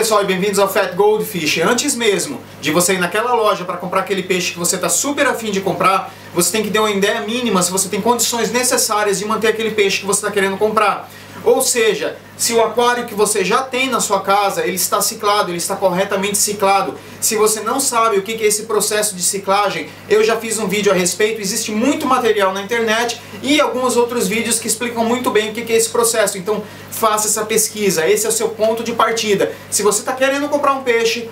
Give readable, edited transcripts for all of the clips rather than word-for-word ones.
pessoal, e bem-vindos ao Fat Goldfish. Antes mesmo de você ir naquela loja para comprar aquele peixe que você está super afim de comprar, você tem que ter uma ideia mínima se você tem condições necessárias de manter aquele peixe que você está querendo comprar. Ou seja, se o aquário que você já tem na sua casa, ele está ciclado, ele está corretamente ciclado. Se você não sabe o que é esse processo de ciclagem, eu já fiz um vídeo a respeito, existe muito material na internet e alguns outros vídeos que explicam muito bem o que é esse processo. Então faça essa pesquisa, esse é o seu ponto de partida. Se você está querendo comprar um peixe,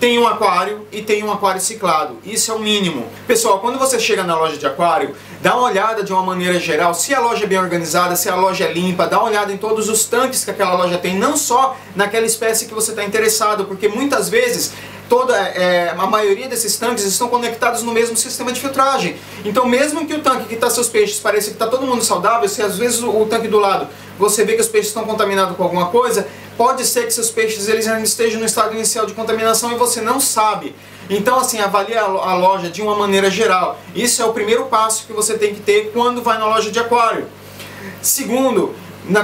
tem um aquário e tem um aquário ciclado. Isso é o mínimo. Pessoal, quando você chega na loja de aquário, dá uma olhada de uma maneira geral, se a loja é bem organizada, se a loja é limpa, dá uma olhada em todos os tanques que aquela loja tem, não só naquela espécie que você está interessado, porque muitas vezes a maioria desses tanques estão conectados no mesmo sistema de filtragem. Então mesmo que o tanque que está seus peixes pareça que está todo mundo saudável, se às vezes o tanque do lado você vê que os peixes estão contaminados com alguma coisa, pode ser que seus peixes eles ainda estejam no estado inicial de contaminação e você não sabe. Então assim, avalie a loja de uma maneira geral. Isso é o primeiro passo que você tem que ter quando vai na loja de aquário. Segundo,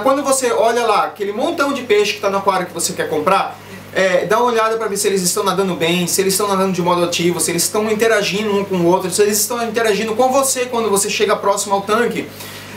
quando você olha lá aquele montão de peixe que está no aquário que você quer comprar, dá uma olhada para ver se eles estão nadando bem, se eles estão nadando de modo ativo, se eles estão interagindo um com o outro, se eles estão interagindo com você quando você chega próximo ao tanque.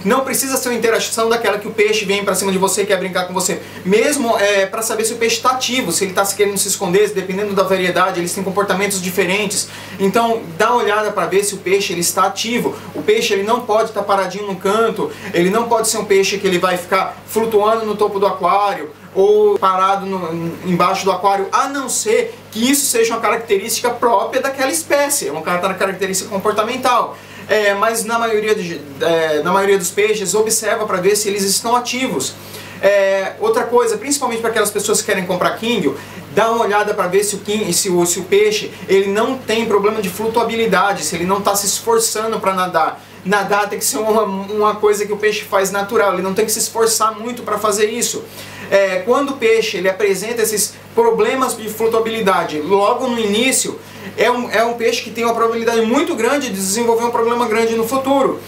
Não precisa ser uma interação daquela que o peixe vem pra cima de você e quer brincar com você. Mesmo pra saber se o peixe tá ativo, se ele tá querendo se esconder, dependendo da variedade, eles têm comportamentos diferentes. Então dá uma olhada pra ver se o peixe ele está ativo. O peixe ele não pode estar paradinho num canto, ele não pode ser um peixe que ele vai ficar flutuando no topo do aquário ou parado embaixo do aquário, a não ser que isso seja uma característica própria daquela espécie, é uma característica comportamental. Mas na maioria dos peixes, observa para ver se eles estão ativos. Outra coisa, principalmente para aquelas pessoas que querem comprar kinguio, dá uma olhada para ver se o peixe ele não tem problema de flutuabilidade, se ele não está se esforçando para nadar. Nadar tem que ser uma coisa que o peixe faz natural, ele não tem que se esforçar muito para fazer isso. Quando o peixe ele apresenta esses problemas de flutuabilidade logo no início, é um peixe que tem uma probabilidade muito grande de desenvolver um problema grande no futuro.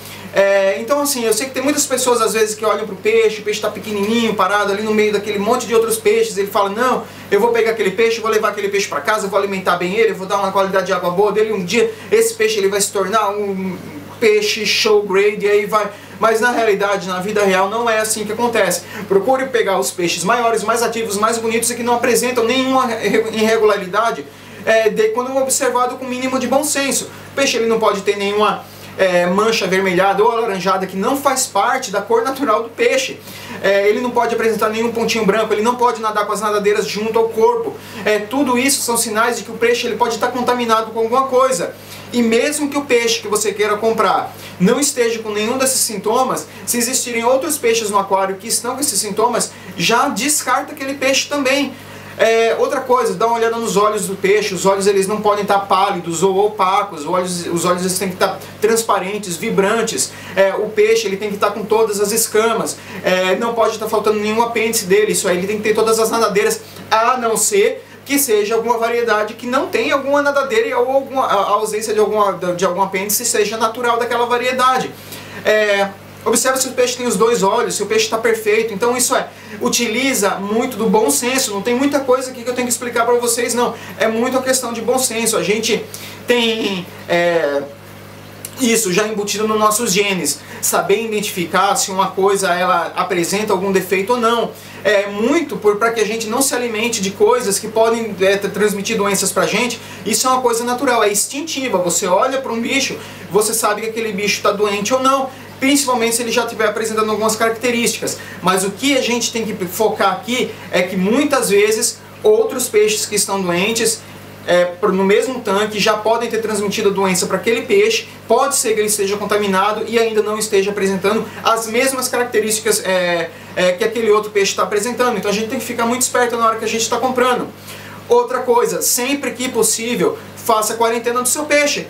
Então assim, eu sei que tem muitas pessoas às vezes que olham para o peixe está pequenininho, parado ali no meio daquele monte de outros peixes, ele fala, não, eu vou pegar aquele peixe, vou levar aquele peixe para casa, vou alimentar bem ele, vou dar uma qualidade de água boa dele, um dia esse peixe ele vai se tornar um peixe show grade e aí vai... Mas na realidade, na vida real, não é assim que acontece. Procure pegar os peixes maiores, mais ativos, mais bonitos e que não apresentam nenhuma irregularidade quando observado com o mínimo de bom senso. O peixe ele não pode ter nenhuma mancha avermelhada ou alaranjada que não faz parte da cor natural do peixe. Ele não pode apresentar nenhum pontinho branco, ele não pode nadar com as nadadeiras junto ao corpo. Tudo isso são sinais de que o peixe ele pode estar contaminado com alguma coisa. E mesmo que o peixe que você queira comprar não esteja com nenhum desses sintomas, se existirem outros peixes no aquário que estão com esses sintomas, já descarta aquele peixe também. Outra coisa, dá uma olhada nos olhos do peixe. Os olhos eles não podem estar pálidos ou opacos, os olhos eles têm que estar transparentes, vibrantes. O peixe ele tem que estar com todas as escamas, não pode estar faltando nenhum apêndice dele, isso aí ele tem que ter todas as nadadeiras, a não ser que seja alguma variedade que não tem alguma nadadeira ou a ausência de algum apêndice seja natural daquela variedade. Observe se o peixe tem os dois olhos, se o peixe está perfeito. Então isso utiliza muito do bom senso, não tem muita coisa aqui que eu tenho que explicar para vocês, não. É muito a questão de bom senso, a gente tem... isso já embutido nos nossos genes, saber identificar se uma coisa ela apresenta algum defeito ou não, muito para que a gente não se alimente de coisas que podem transmitir doenças pra gente. Isso é uma coisa natural, é instintiva, você olha para um bicho, você sabe que aquele bicho está doente ou não, principalmente se ele já estiver apresentando algumas características, mas o que a gente tem que focar aqui é que muitas vezes outros peixes que estão doentes no mesmo tanque já podem ter transmitido a doença para aquele peixe, pode ser que ele esteja contaminado e ainda não esteja apresentando as mesmas características que aquele outro peixe está apresentando. Então a gente tem que ficar muito esperto na hora que a gente está comprando. Outra coisa, sempre que possível, faça a quarentena do seu peixe.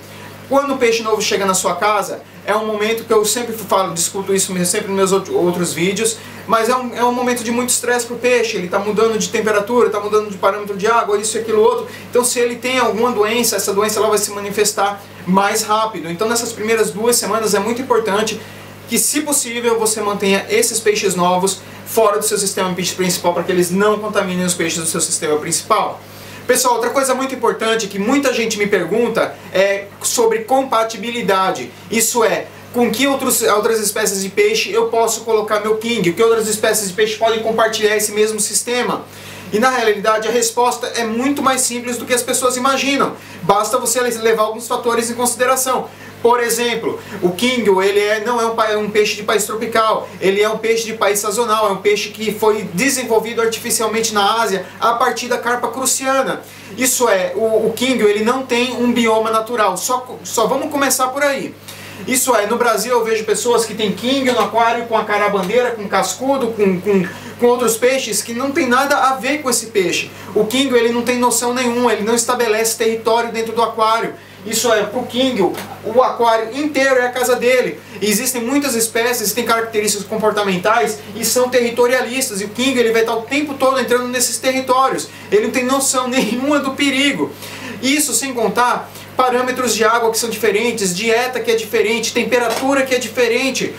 Quando o peixe novo chega na sua casa, é um momento que eu sempre falo, discuto isso sempre nos meus outros vídeos, mas é um momento de muito estresse para o peixe, ele está mudando de temperatura, está mudando de parâmetro de água, isso e aquilo outro. Então se ele tem alguma doença, essa doença ela vai se manifestar mais rápido. Então nessas primeiras 2 semanas é muito importante que, se possível, você mantenha esses peixes novos fora do seu sistema principal para que eles não contaminem os peixes do seu sistema principal. Pessoal, outra coisa muito importante que muita gente me pergunta é sobre compatibilidade. Isso é, com que outras espécies de peixe eu posso colocar meu king? Que outras espécies de peixe podem compartilhar esse mesmo sistema? E na realidade a resposta é muito mais simples do que as pessoas imaginam. Basta você levar alguns fatores em consideração. Por exemplo, o KINGUIO não é um peixe de país tropical, ele é um peixe de país sazonal, é um peixe que foi desenvolvido artificialmente na Ásia a partir da carpa cruciana. Isso é, o KINGUIO ele não tem um bioma natural, só vamos começar por aí. Isso é, no Brasil eu vejo pessoas que têm KINGUIO no aquário com a carabandeira, com cascudo, com outros peixes que não tem nada a ver com esse peixe. O KINGUIO ele não tem noção nenhuma, ele não estabelece território dentro do aquário. Isso é, para o KINGUIO, o aquário inteiro é a casa dele. E existem muitas espécies que têm características comportamentais e são territorialistas. E o KINGUIO ele vai estar o tempo todo entrando nesses territórios. Ele não tem noção nenhuma do perigo. Isso sem contar parâmetros de água que são diferentes, dieta que é diferente, temperatura que é diferente.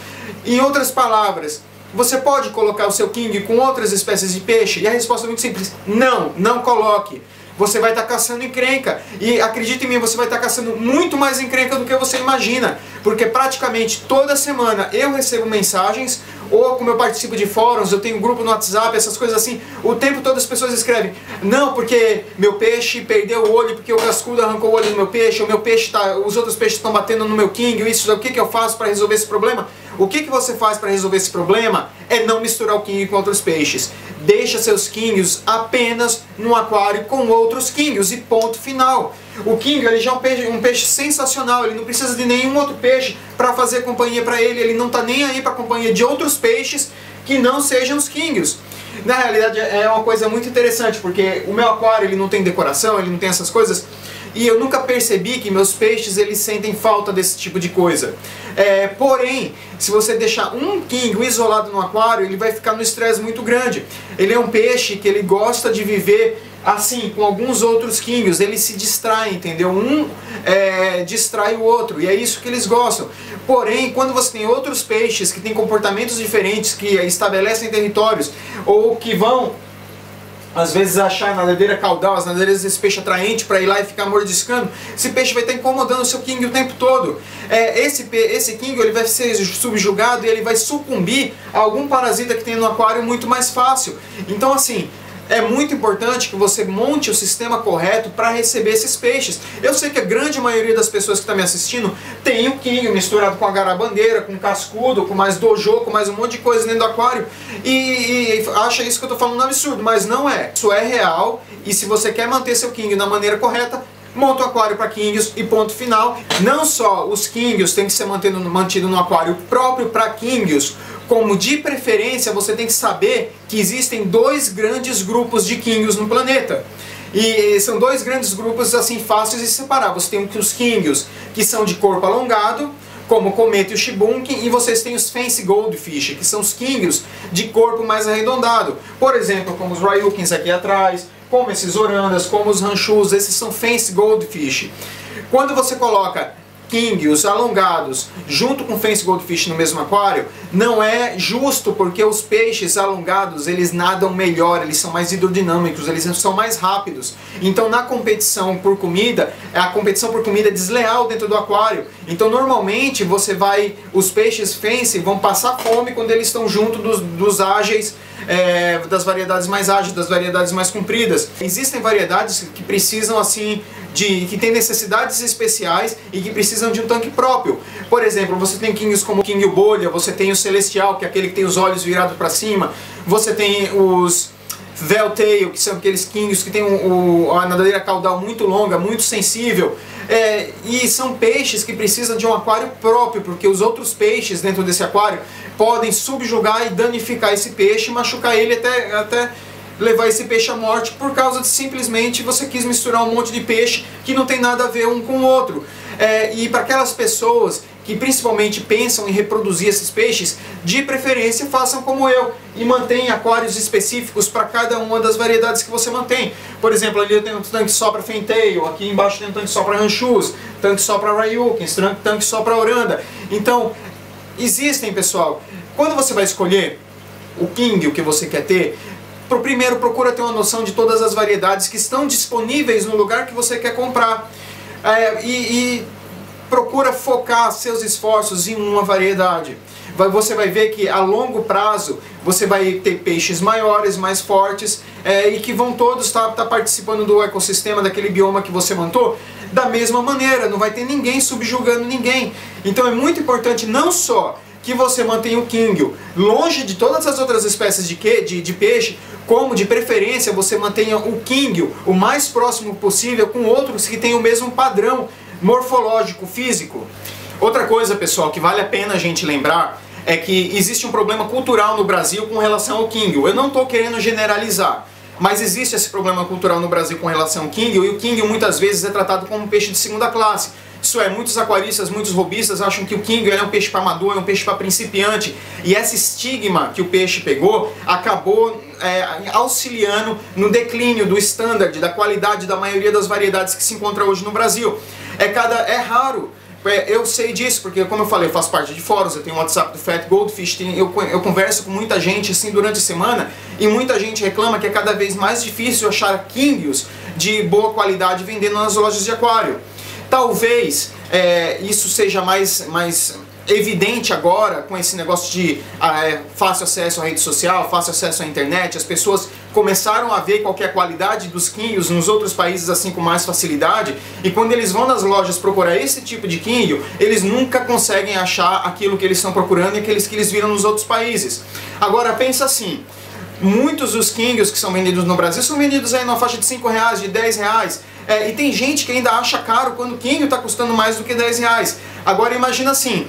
Em outras palavras, você pode colocar o seu KINGUIO com outras espécies de peixe? E a resposta é muito simples. Não, não coloque. Você vai estar caçando encrenca. E acredita em mim, você vai estar caçando muito mais encrenca do que você imagina. Porque praticamente toda semana eu recebo mensagens, ou como eu participo de fóruns, eu tenho um grupo no WhatsApp, essas coisas assim. O tempo todo as pessoas escrevem, não, porque meu peixe perdeu o olho, porque o cascudo arrancou o olho do meu peixe, ou meu peixe os outros peixes estão batendo no meu KINGUIO, isso, o que, que eu faço para resolver esse problema? O que, que você faz para resolver esse problema é não misturar o KINGUIO com outros peixes. Deixa seus KINGUIOs apenas num aquário com outros KINGUIOs e ponto final. O KINGUIO ele já é um peixe sensacional, ele não precisa de nenhum outro peixe para fazer companhia para ele, ele não está nem aí para a companhia de outros peixes que não sejam os KINGUIOs. Na realidade é uma coisa muito interessante, porque o meu aquário ele não tem decoração, ele não tem essas coisas, e eu nunca percebi que meus peixes eles sentem falta desse tipo de coisa. Porém, se você deixar um KINGUIO isolado no aquário, ele vai ficar num estresse muito grande. Ele é um peixe que ele gosta de viver assim, com alguns outros KINGUIOs, eles se distraem, entendeu? Um distrai o outro, e é isso que eles gostam. Porém, quando você tem outros peixes que têm comportamentos diferentes, que estabelecem territórios, ou que vão, às vezes, achar a nadadeira caudal, as nadadeiras desse peixe atraente para ir lá e ficar mordiscando, esse peixe vai estar incomodando o seu KINGUIO o tempo todo. Esse KINGUIO ele vai ser subjugado e ele vai sucumbir a algum parasita que tem no aquário muito mais fácil. Então, assim, é muito importante que você monte o sistema correto para receber esses peixes. Eu sei que a grande maioria das pessoas que está me assistindo tem o KINGUIO misturado com a garabandeira, com cascudo, com mais dojo, com mais um monte de coisa dentro do aquário e acha isso que eu estou falando um absurdo, mas não é. Isso é real e se você quer manter seu KINGUIO na maneira correta, monta o aquário para KINGUIOs e ponto final. Não só os KINGUIOs têm que ser mantido no aquário próprio para KINGUIOs, como de preferência você tem que saber que existem dois grandes grupos de KINGUIOs no planeta. E são dois grandes grupos assim fáceis de separar. Você tem os KINGUIOs que são de corpo alongado, como o cometa e o shubunkin, e vocês têm os fancy goldfish, que são os KINGUIOs de corpo mais arredondado. Por exemplo, como os Ryukins aqui atrás, como esses Orandas, como os Ranchus, esses são fancy goldfish. Quando você coloca KINGUIOs alongados junto com fancy goldfish no mesmo aquário, não é justo, porque os peixes alongados eles nadam melhor, eles são mais hidrodinâmicos, eles são mais rápidos. Então na competição por comida, a competição por comida é desleal dentro do aquário. Então normalmente os peixes fancy vão passar fome quando eles estão junto dos ágeis, das variedades mais ágeis, das variedades mais compridas. Existem variedades que precisam assim que tem necessidades especiais e que precisam de um tanque próprio. Por exemplo, você tem KINGUIOs como o KINGUIO bolha, você tem o celestial, que é aquele que tem os olhos virados para cima, você tem os Veltail, que são aqueles KINGUIOs que tem a nadadeira caudal muito longa, muito sensível, e são peixes que precisam de um aquário próprio, porque os outros peixes dentro desse aquário podem subjugar e danificar esse peixe, machucar ele até levar esse peixe à morte, por causa de simplesmente você quis misturar um monte de peixe que não tem nada a ver um com o outro. E para aquelas pessoas que principalmente pensam em reproduzir esses peixes, de preferência façam como eu e mantenham aquários específicos para cada uma das variedades que você mantém. Por exemplo, ali eu tenho um tanque só para Fantail, aqui embaixo tem um tanque só para Ranchus, tanque só para Ryukins, tanque só para Oranda. Então, existem, pessoal, quando você vai escolher o Kinguio que você quer ter, primeiro procura ter uma noção de todas as variedades que estão disponíveis no lugar que você quer comprar. E procura focar seus esforços em uma variedade. Você vai ver que a longo prazo você vai ter peixes maiores, mais fortes, e que vão todos estar participando do ecossistema, daquele bioma que você montou, da mesma maneira. Não vai ter ninguém subjugando ninguém. Então é muito importante não só que você mantenha o Kinguio longe de todas as outras espécies de peixe, como de preferência você mantenha o Kinguio o mais próximo possível com outros que têm o mesmo padrão morfológico, físico. Outra coisa, pessoal, que vale a pena a gente lembrar é que existe um problema cultural no Brasil com relação ao Kinguio. Eu não estou querendo generalizar, mas existe esse problema cultural no Brasil com relação ao Kinguio, e o Kinguio muitas vezes é tratado como um peixe de segunda classe. Isso é, muitos aquaristas, muitos robistas acham que o Kinguio é um peixe para amador, é um peixe para principiante, e esse estigma que o peixe pegou acabou auxiliando no declínio do standard, da qualidade da maioria das variedades que se encontra hoje no Brasil. É raro. Eu sei disso, porque como eu falei, eu faço parte de fóruns, eu tenho o WhatsApp do Fat Goldfish, eu converso com muita gente assim durante a semana, e muita gente reclama que é cada vez mais difícil achar Kinguios de boa qualidade vendendo nas lojas de aquário. Talvez isso seja mais evidente agora com esse negócio de fácil acesso à rede social, fácil acesso à internet. As pessoas começaram a ver qual que é a qualidade dos Kinguios nos outros países assim com mais facilidade, e quando eles vão nas lojas procurar esse tipo de Kinguio, eles nunca conseguem achar aquilo que eles estão procurando e aqueles que eles viram nos outros países. Agora pensa assim, muitos dos Kinguios que são vendidos no Brasil são vendidos aí na faixa de R$5, de R$10, e tem gente que ainda acha caro quando o Kinguio está custando mais do que R$10. Agora imagina assim,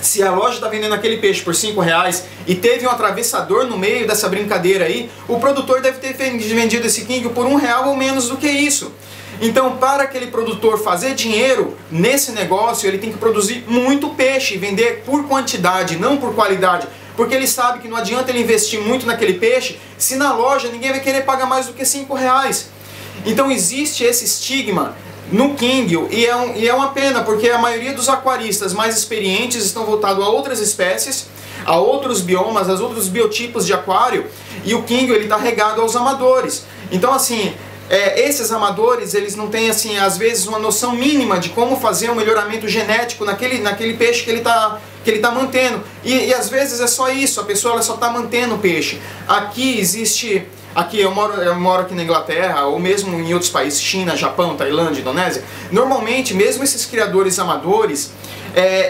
se a loja está vendendo aquele peixe por R$5 e teve um atravessador no meio dessa brincadeira aí, o produtor deve ter vendido esse Kinguio por R$1 ou menos do que isso. Então, para aquele produtor fazer dinheiro nesse negócio, ele tem que produzir muito peixe e vender por quantidade, não por qualidade. Porque ele sabe que não adianta ele investir muito naquele peixe se na loja ninguém vai querer pagar mais do que R$5. Então existe esse estigma no Kinguio, e é uma pena, porque a maioria dos aquaristas mais experientes estão voltados a outras espécies, a outros biomas, a outros biotipos de aquário, e o Kinguio está regado aos amadores. Então assim, esses amadores, eles não têm assim, às vezes, uma noção mínima de como fazer um melhoramento genético naquele peixe que ele está mantendo. E às vezes é só isso, a pessoa ela só está mantendo o peixe. Aqui existe... Aqui eu moro aqui na Inglaterra, ou mesmo em outros países, China, Japão, Tailândia, Indonésia. Normalmente, mesmo esses criadores amadores,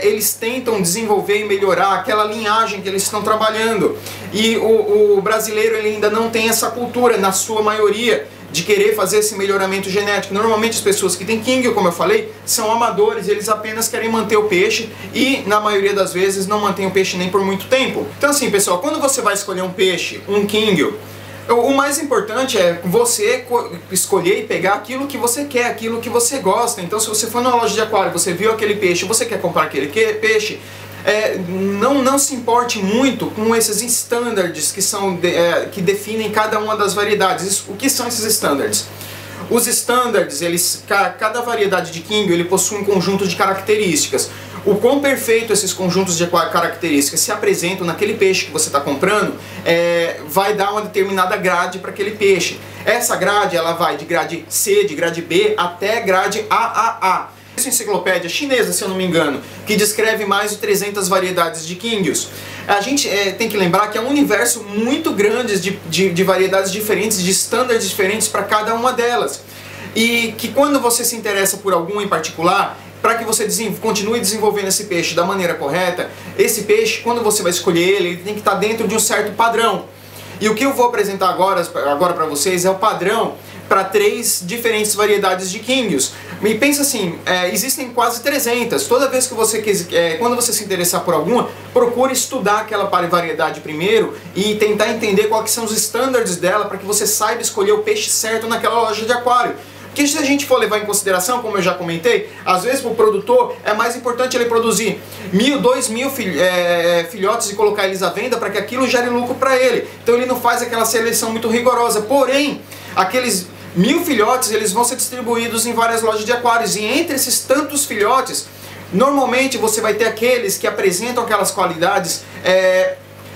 eles tentam desenvolver e melhorar aquela linhagem que eles estão trabalhando. E o brasileiro ele ainda não tem essa cultura, na sua maioria, de querer fazer esse melhoramento genético. Normalmente as pessoas que têm Kinguio, como eu falei, são amadores, eles apenas querem manter o peixe e, na maioria das vezes, não mantêm o peixe nem por muito tempo. Então assim, pessoal, quando você vai escolher um peixe, um Kinguio, o mais importante é você escolher e pegar aquilo que você quer, aquilo que você gosta. Então se você for numa loja de aquário, você viu aquele peixe, você quer comprar aquele peixe, não se importe muito com esses standards que são que definem cada uma das variedades. O que são esses standards? Os standards, cada variedade de Kinguio ele possui um conjunto de características. O quão perfeito esses conjuntos de características se apresentam naquele peixe que você está comprando vai dar uma determinada grade para aquele peixe. Essa grade ela vai de grade C, de grade B até grade AAA. Essa enciclopédia chinesa, se eu não me engano, que descreve mais de 300 variedades de Kinguios. A gente tem que lembrar que é um universo muito grande de variedades diferentes, de standards diferentes para cada uma delas. E que quando você se interessa por alguma em particular, para que você continue desenvolvendo esse peixe da maneira correta, esse peixe, quando você vai escolher ele tem que estar dentro de um certo padrão. E o que eu vou apresentar agora para vocês é o padrão para 3 diferentes variedades de Kinguios. E pensa assim, existem quase 300. Toda vez que você quando você se interessar por alguma, procure estudar aquela variedade primeiro e tentar entender quais são os standards dela para que você saiba escolher o peixe certo naquela loja de aquário. Porque se a gente for levar em consideração, como eu já comentei, às vezes para o produtor é mais importante ele produzir 1.000, 2.000 filhotes e colocar eles à venda para que aquilo gere lucro para ele. Então ele não faz aquela seleção muito rigorosa. Porém, aqueles 1.000 filhotes eles vão ser distribuídos em várias lojas de aquários, e entre esses tantos filhotes, normalmente você vai ter aqueles que apresentam aquelas qualidades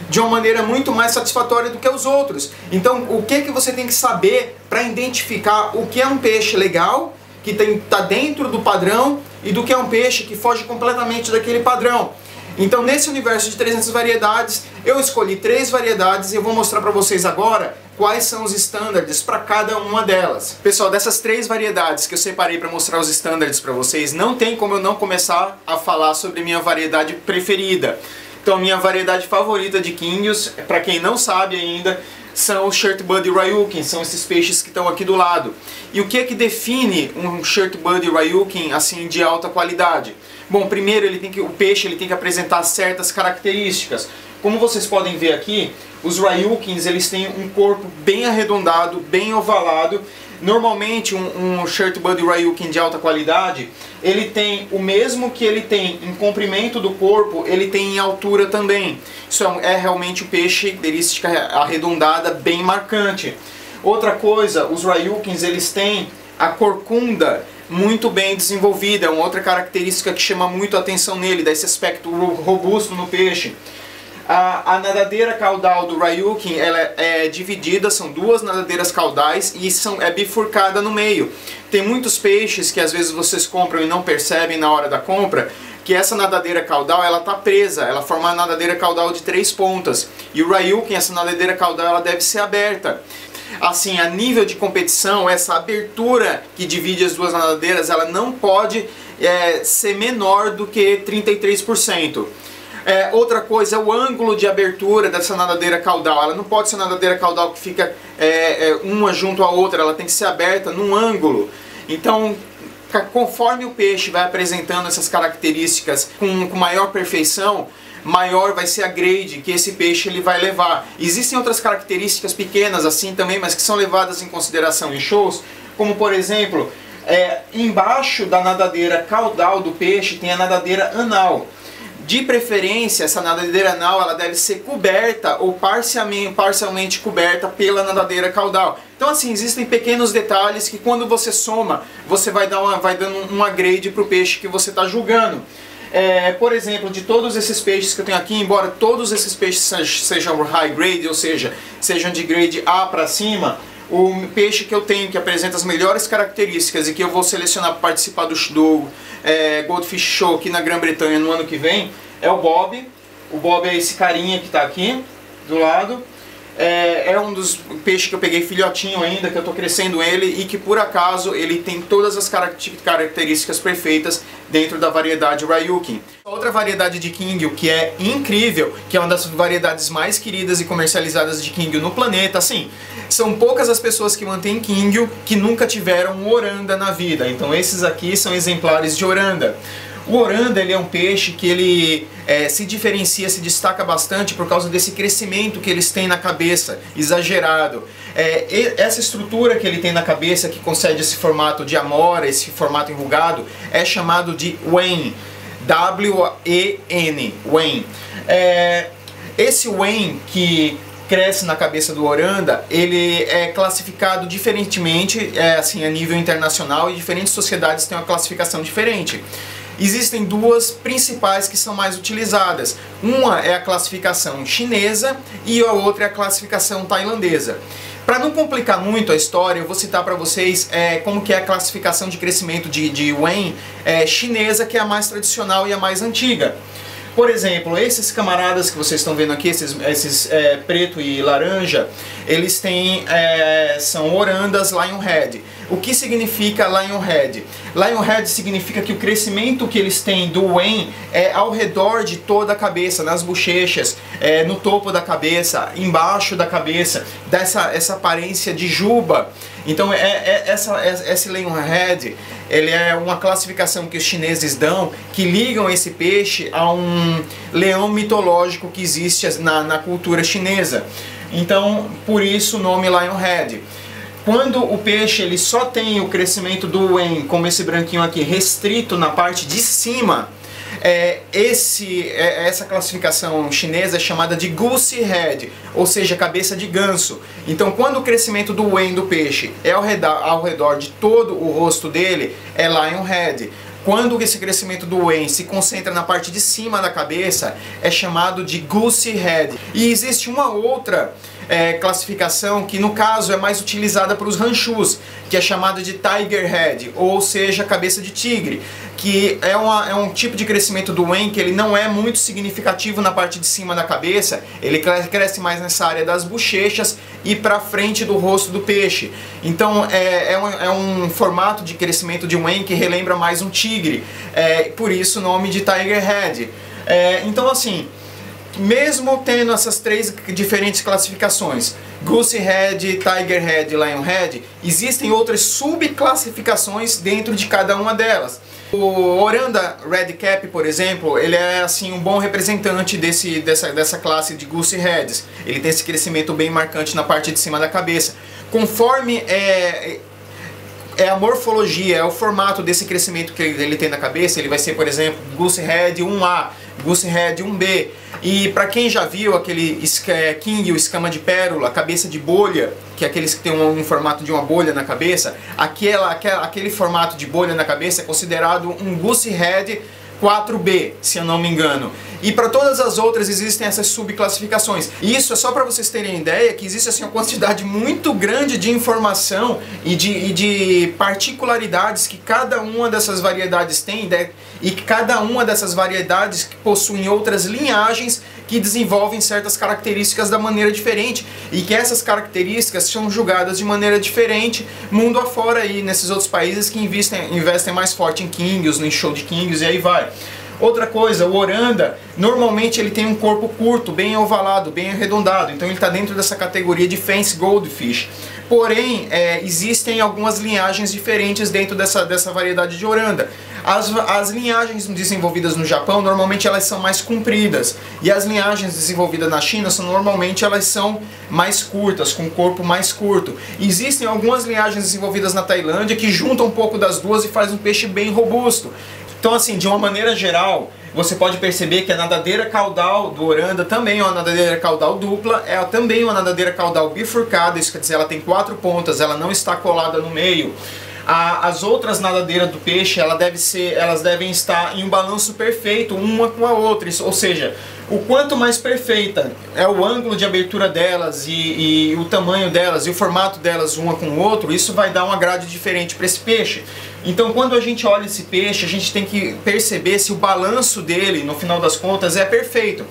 de uma maneira muito mais satisfatória do que os outros. Então, o que você tem que saber para identificar o que é um peixe legal, que está dentro do padrão, e do que é um peixe que foge completamente daquele padrão. Então, nesse universo de 300 variedades, eu escolhi 3 variedades e eu vou mostrar para vocês agora quais são os standards para cada uma delas. Pessoal, dessas 3 variedades que eu separei para mostrar os standards para vocês, não tem como eu não começar a falar sobre minha variedade preferida. Então, minha variedade favorita de kinguios, para quem não sabe ainda, são os Shirtbud Ryukin, são esses peixes que estão aqui do lado. E o que é que define um Shirtbud Ryukin assim de alta qualidade? Bom, primeiro o peixe tem que apresentar certas características. Como vocês podem ver aqui, os Ryukins eles têm um corpo bem arredondado, bem ovalado. Normalmente um Shirtbud Ryukin de alta qualidade, ele tem o mesmo que ele tem em comprimento do corpo, ele tem em altura também. Isso é realmente um peixe, característica arredondada, bem marcante. Outra coisa, os Ryukins eles têm a corcunda muito bem desenvolvida, é uma outra característica que chama muito a atenção nele, desse aspecto robusto no peixe. A nadadeira caudal do Ryukin ela é dividida, são 2 nadadeiras caudais e é bifurcada no meio. Tem muitos peixes que às vezes vocês compram e não percebem na hora da compra, que essa nadadeira caudal ela está presa, ela forma a nadadeira caudal de 3 pontas. E o Ryukin, essa nadadeira caudal ela deve ser aberta. Assim, a nível de competição, essa abertura que divide as 2 nadadeiras, ela não pode ser menor do que 33%. Outra coisa é o ângulo de abertura dessa nadadeira caudal. Ela não pode ser uma nadadeira caudal que fica uma junto à outra, ela tem que ser aberta num ângulo. Então, conforme o peixe vai apresentando essas características com maior perfeição, maior vai ser a grade que esse peixe ele vai levar. Existem outras características pequenas assim também, mas que são levadas em consideração em shows, como por exemplo, embaixo da nadadeira caudal do peixe tem a nadadeira anal. De preferência, essa nadadeira anal ela deve ser coberta ou parcialmente coberta pela nadadeira caudal. Então assim, existem pequenos detalhes que quando você soma, você vai dando uma grade para o peixe que você está julgando. Por exemplo, de todos esses peixes que eu tenho aqui, embora todos esses peixes sejam high grade, ou seja, sejam de grade A para cima, o peixe que eu tenho que apresenta as melhores características e que eu vou selecionar para participar do Goldfish Show aqui na Grã-Bretanha no ano que vem é o Bob. O Bob é esse carinha que está aqui do lado. É um dos peixes que eu peguei filhotinho ainda, que eu estou crescendo ele e que por acaso ele tem todas as características perfeitas dentro da variedade Ryukin. Outra variedade de kinguio que é incrível, que é uma das variedades mais queridas e comercializadas de kinguio no planeta, assim, são poucas as pessoas que mantêm kinguio que nunca tiveram um oranda na vida, então esses aqui são exemplares de oranda. O oranda ele é um peixe que ele se diferencia, se destaca bastante por causa desse crescimento que eles têm na cabeça, exagerado. Essa estrutura que ele tem na cabeça, que concede esse formato de amora, esse formato enrugado, é chamado de WEN. W-E-N, WEN. Esse WEN que cresce na cabeça do oranda, ele é classificado diferentemente, assim, a nível internacional, e diferentes sociedades têm uma classificação diferente. Existem 2 principais que são mais utilizadas. Uma é a classificação chinesa e a outra é a classificação tailandesa. Para não complicar muito a história, eu vou citar para vocês como que é a classificação de crescimento de WEN chinesa, que é a mais tradicional e a mais antiga. Por exemplo, esses camaradas que vocês estão vendo aqui, esses preto e laranja, eles têm, são orandas Lionhead. O que significa Lionhead? Lionhead significa que o crescimento que eles têm do WEN é ao redor de toda a cabeça, nas bochechas, no topo da cabeça, embaixo da cabeça, essa aparência de juba. Então esse Lionhead ele é uma classificação que os chineses dão, que ligam esse peixe a um leão mitológico que existe na cultura chinesa. Então por isso o nome Lionhead. Quando o peixe ele só tem o crescimento do WEN, como esse branquinho aqui, restrito na parte de cima, essa classificação chinesa é chamada de Goose Head, ou seja, cabeça de ganso. Então quando o crescimento do WEN do peixe é ao redor de todo o rosto dele, é Lion Head. Quando esse crescimento do WEN se concentra na parte de cima da cabeça, é chamado de Goose Head. E existe uma outra classificação que, no caso, é mais utilizada para os ranchus, que é chamada de Tiger Head, ou seja, cabeça de tigre, que é um tipo de crescimento do WEN que ele não é muito significativo na parte de cima da cabeça, ele cresce mais nessa área das bochechas e para frente do rosto do peixe. Então é um formato de crescimento de WEN que relembra mais um tigre, por isso o nome de Tiger Head. Então assim, mesmo tendo essas três diferentes classificações, Goose Head, Tiger Head e Lion Head, existem outras subclassificações dentro de cada uma delas. O Oranda Red Cap, por exemplo, ele é assim um bom representante dessa classe de Goose Heads. Ele tem esse crescimento bem marcante na parte de cima da cabeça. Conforme a morfologia, o formato desse crescimento que ele tem na cabeça, ele vai ser, por exemplo, Goose Head 1A, Goose Head 1B. E para quem já viu aquele KINGUIO, escama de pérola, cabeça de bolha, que é aqueles que tem um formato de uma bolha na cabeça, aquele formato de bolha na cabeça é considerado um Goose Head 4B, se eu não me engano. E para todas as outras existem essas subclassificações. E isso é só para vocês terem ideia que existe assim uma quantidade muito grande de informação e de particularidades que cada uma dessas variedades tem, e que cada uma dessas variedades possuem outras linhagens que desenvolvem certas características da maneira diferente, e que essas características são julgadas de maneira diferente mundo afora, aí nesses outros países que investem mais forte em KINGUIOs, em show de KINGUIOs, e aí vai. Outra coisa, o Oranda, normalmente ele tem um corpo curto, bem ovalado, bem arredondado, então ele está dentro dessa categoria de Fat Goldfish. Porém, existem algumas linhagens diferentes dentro dessa variedade de Oranda. As linhagens desenvolvidas no Japão, normalmente elas são mais compridas, e as linhagens desenvolvidas na China, normalmente elas são mais curtas, com um corpo mais curto. Existem algumas linhagens desenvolvidas na Tailândia que juntam um pouco das duas e faz um peixe bem robusto. Então assim, de uma maneira geral, você pode perceber que a nadadeira caudal do Oranda também é uma nadadeira caudal dupla, é também uma nadadeira caudal bifurcada, isso quer dizer, ela tem 4 pontas, ela não está colada no meio. As outras nadadeiras do peixe, elas devem estar em um balanço perfeito, uma com a outra, ou seja, o quanto mais perfeita é o ângulo de abertura delas e o tamanho delas e o formato delas uma com o outro, isso vai dar uma grade diferente para esse peixe. Então quando a gente olha esse peixe, a gente tem que perceber se o balanço dele, no final das contas, é perfeito.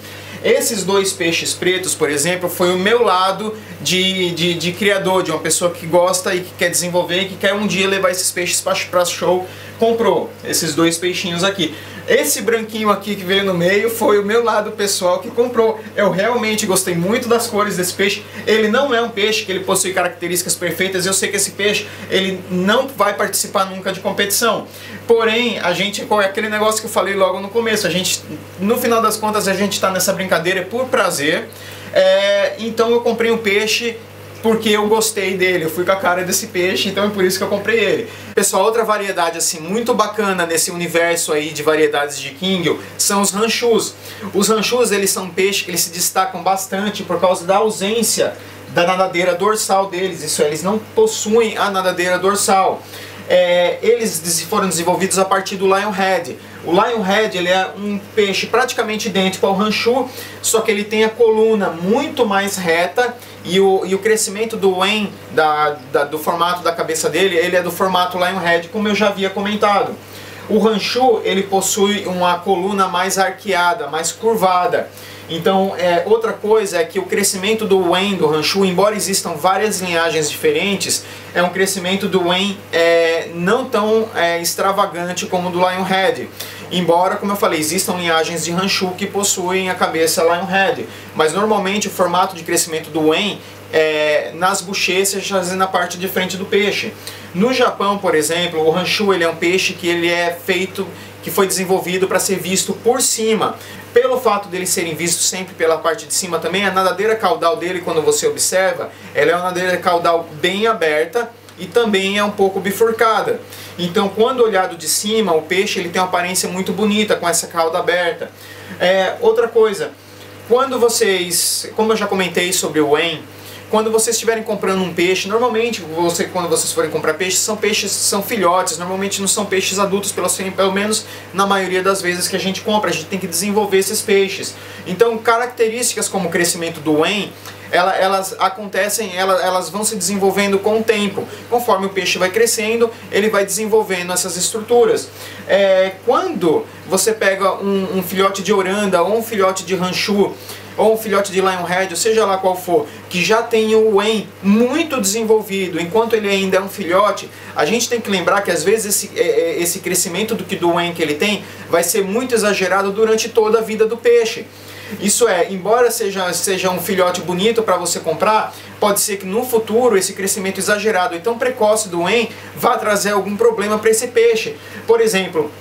Esses dois peixes pretos, por exemplo, foi o meu lado de criador, de uma pessoa que gosta e que quer desenvolver e que quer um dia levar esses peixes para show, comprou esses dois peixinhos aqui. Esse branquinho aqui que veio no meio foi o meu lado pessoal que comprou. Eu realmente gostei muito das cores desse peixe. Ele não é um peixe que ele possui características perfeitas. Eu sei que esse peixe ele não vai participar nunca de competição. Porém, a gente, é aquele negócio que eu falei logo no começo, a gente, no final das contas, a gente está nessa brincadeira por prazer. Então eu comprei um peixe porque eu gostei dele, eu fui com a cara desse peixe, então é por isso que eu comprei ele. Pessoal, outra variedade assim muito bacana nesse universo aí de variedades de KINGUIO são os ranchus. Os ranchus, eles são peixes que eles se destacam bastante por causa da ausência da nadadeira dorsal deles, isso é, eles não possuem a nadadeira dorsal. Eles foram desenvolvidos a partir do Lionhead. O Lionhead, ele é um peixe praticamente idêntico ao Ranchu, só que ele tem a coluna muito mais reta e o crescimento do WEN, do formato da cabeça dele, ele é do formato Lionhead, como eu já havia comentado. O Ranchu, ele possui uma coluna mais arqueada, mais curvada. Então, outra coisa é que o crescimento do WEN, do Ranchu, embora existam várias linhagens diferentes, é um crescimento do WEN não tão extravagante como o do Lionhead. Embora, como eu falei, existam linhagens de Ranchu que possuem a cabeça Lionhead, mas normalmente o formato de crescimento do WEN é nas bochechas e na parte de frente do peixe. No Japão, por exemplo, o Ranchu, ele é um peixe que ele é feito, que foi desenvolvido para ser visto por cima. Pelo fato deles serem vistos sempre pela parte de cima também, a nadadeira caudal dele, quando você observa, ela é uma nadadeira caudal bem aberta e também é um pouco bifurcada. Então, quando olhado de cima, o peixe ele tem uma aparência muito bonita com essa cauda aberta. Outra coisa, como eu já comentei sobre o WEN, Quando vocês estiverem comprando um peixe, normalmente, quando vocês forem comprar peixes, são filhotes, normalmente não são peixes adultos, pelo menos na maioria das vezes que a gente compra, a gente tem que desenvolver esses peixes. Então, características como o crescimento do WEN, elas vão se desenvolvendo com o tempo. Conforme o peixe vai crescendo, ele vai desenvolvendo essas estruturas. Quando você pega um filhote de Oranda, ou um filhote de Ranchu, ou um filhote de Lionhead, ou seja lá qual for, que já tem o WEN muito desenvolvido, enquanto ele ainda é um filhote, a gente tem que lembrar que às vezes esse crescimento do WEN que ele tem vai ser muito exagerado durante toda a vida do peixe. Isso é, embora seja um filhote bonito para você comprar, pode ser que no futuro esse crescimento exagerado e tão precoce do WEN vá trazer algum problema para esse peixe. Por exemplo,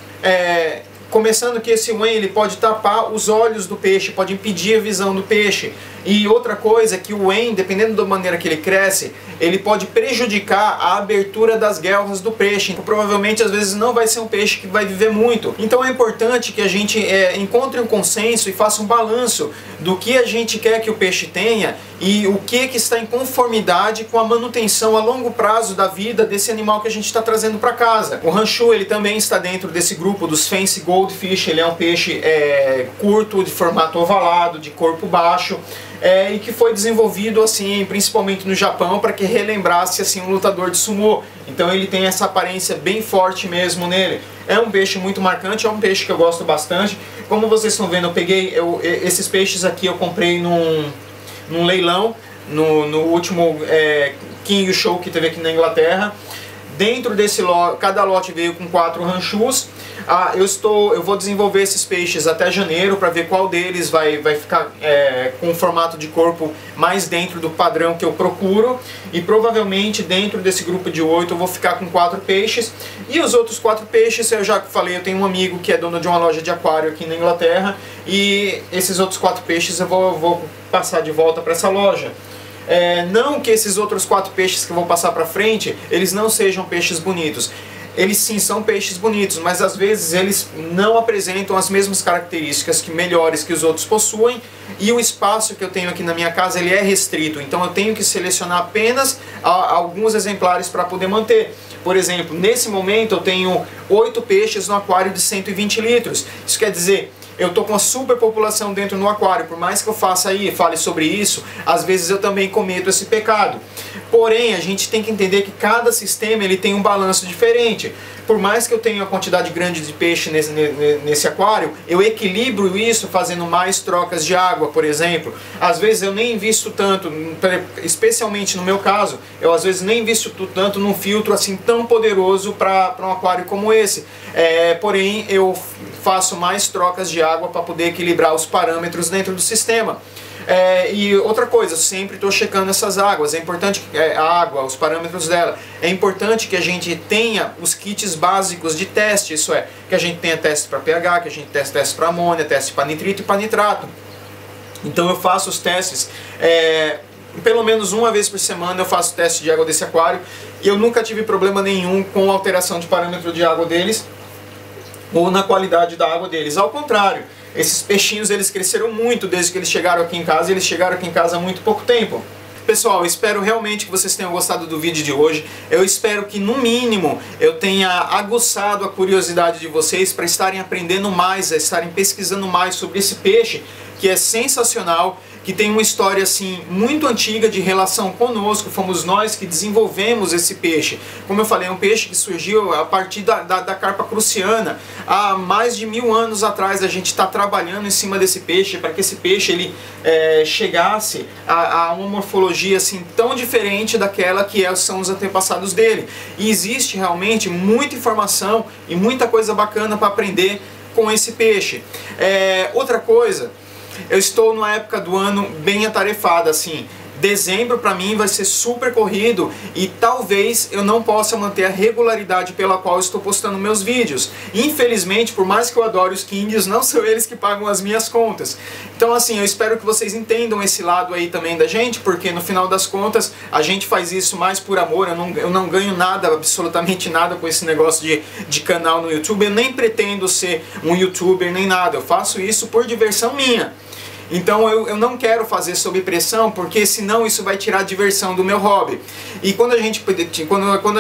começando que esse WEN ele pode tapar os olhos do peixe, pode impedir a visão do peixe. E outra coisa é que o WEN, dependendo da maneira que ele cresce, ele pode prejudicar a abertura das guelras do peixe. Provavelmente, às vezes, não vai ser um peixe que vai viver muito. Então é importante que a gente encontre um consenso e faça um balanço do que a gente quer que o peixe tenha e o que está em conformidade com a manutenção a longo prazo da vida desse animal que a gente está trazendo para casa. O Ranchu ele também está dentro desse grupo dos Fancy Goldfish. Ele é um peixe curto, de formato ovalado, de corpo baixo, e que foi desenvolvido assim, principalmente no Japão, para que relembrasse assim um lutador de sumô. Então ele tem essa aparência bem forte mesmo nele. É um peixe muito marcante, é um peixe que eu gosto bastante. Como vocês estão vendo, eu peguei esses peixes aqui, eu comprei num leilão, no último KINGUIO Show que teve aqui na Inglaterra. Dentro desse lote, cada lote veio com 4 ranchus. Eu vou desenvolver esses peixes até janeiro para ver qual deles vai ficar com um formato de corpo mais dentro do padrão que eu procuro. E provavelmente dentro desse grupo de 8 eu vou ficar com 4 peixes. E os outros 4 peixes, eu já falei, eu tenho um amigo que é dono de uma loja de aquário aqui na Inglaterra. E esses outros 4 peixes eu vou passar de volta para essa loja. Não que esses outros 4 peixes que eu vou passar para frente, eles não sejam peixes bonitos. Eles sim são peixes bonitos, mas às vezes eles não apresentam as mesmas características melhores que os outros possuem, e o espaço que eu tenho aqui na minha casa ele é restrito, então eu tenho que selecionar apenas alguns exemplares para poder manter. Por exemplo, nesse momento eu tenho 8 peixes no aquário de 120 litros, isso quer dizer... Eu estou com uma superpopulação dentro do aquário, por mais que eu faça aí, fale sobre isso, às vezes eu também cometo esse pecado. Porém, a gente tem que entender que cada sistema ele tem um balanço diferente. Por mais que eu tenha uma quantidade grande de peixe nesse aquário, eu equilibro isso fazendo mais trocas de água, por exemplo. Às vezes eu nem invisto tanto, especialmente no meu caso, eu às vezes nem invisto tanto num filtro assim tão poderoso para um aquário como esse. Porém, eu faço mais trocas de água para poder equilibrar os parâmetros dentro do sistema. E outra coisa, sempre estou checando essas águas. É importante que a água, os parâmetros dela. É importante que a gente tenha os kits básicos de teste. Isso é, que a gente tenha teste para pH, que a gente tenha teste para amônia, teste para nitrito e para nitrato. Então eu faço os testes pelo menos uma vez por semana. Eu faço teste de água desse aquário e eu nunca tive problema nenhum com alteração de parâmetro de água deles ou na qualidade da água deles. Ao contrário, esses peixinhos eles cresceram muito desde que eles chegaram aqui em casa, e eles chegaram aqui em casa há muito pouco tempo. Pessoal, espero realmente que vocês tenham gostado do vídeo de hoje. Eu espero que, no mínimo, eu tenha aguçado a curiosidade de vocês para estarem aprendendo mais, estarem pesquisando mais sobre esse peixe, que é sensacional, que tem uma história assim muito antiga de relação conosco. Fomos nós que desenvolvemos esse peixe. Como eu falei, é um peixe que surgiu a partir da carpa cruciana. Há mais de 1000 anos atrás a gente está trabalhando em cima desse peixe para que esse peixe ele chegasse a uma morfologia assim tão diferente daquela que são os antepassados dele. E existe realmente muita informação e muita coisa bacana para aprender com esse peixe. Outra coisa, eu estou numa época do ano bem atarefada, assim. Dezembro para mim vai ser super corrido e talvez eu não possa manter a regularidade pela qual estou postando meus vídeos. Infelizmente, por mais que eu adore os kinguios, não são eles que pagam as minhas contas. Então assim, eu espero que vocês entendam esse lado aí também da gente, porque no final das contas a gente faz isso mais por amor. Eu não ganho nada, absolutamente nada com esse negócio de canal no YouTube. Eu nem pretendo ser um youtuber nem nada, eu faço isso por diversão minha. Então eu não quero fazer sob pressão, porque senão isso vai tirar a diversão do meu hobby. E quando a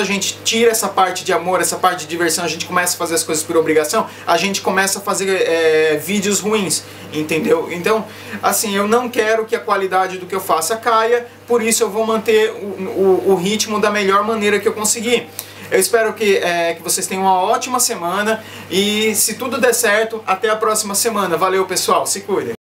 gente tira essa parte de amor, essa parte de diversão, a gente começa a fazer as coisas por obrigação, a gente começa a fazer vídeos ruins, entendeu? Então, assim, eu não quero que a qualidade do que eu faça caia, por isso eu vou manter o ritmo da melhor maneira que eu conseguir. Eu espero que vocês tenham uma ótima semana e, se tudo der certo, até a próxima semana. Valeu, pessoal, se cuidem!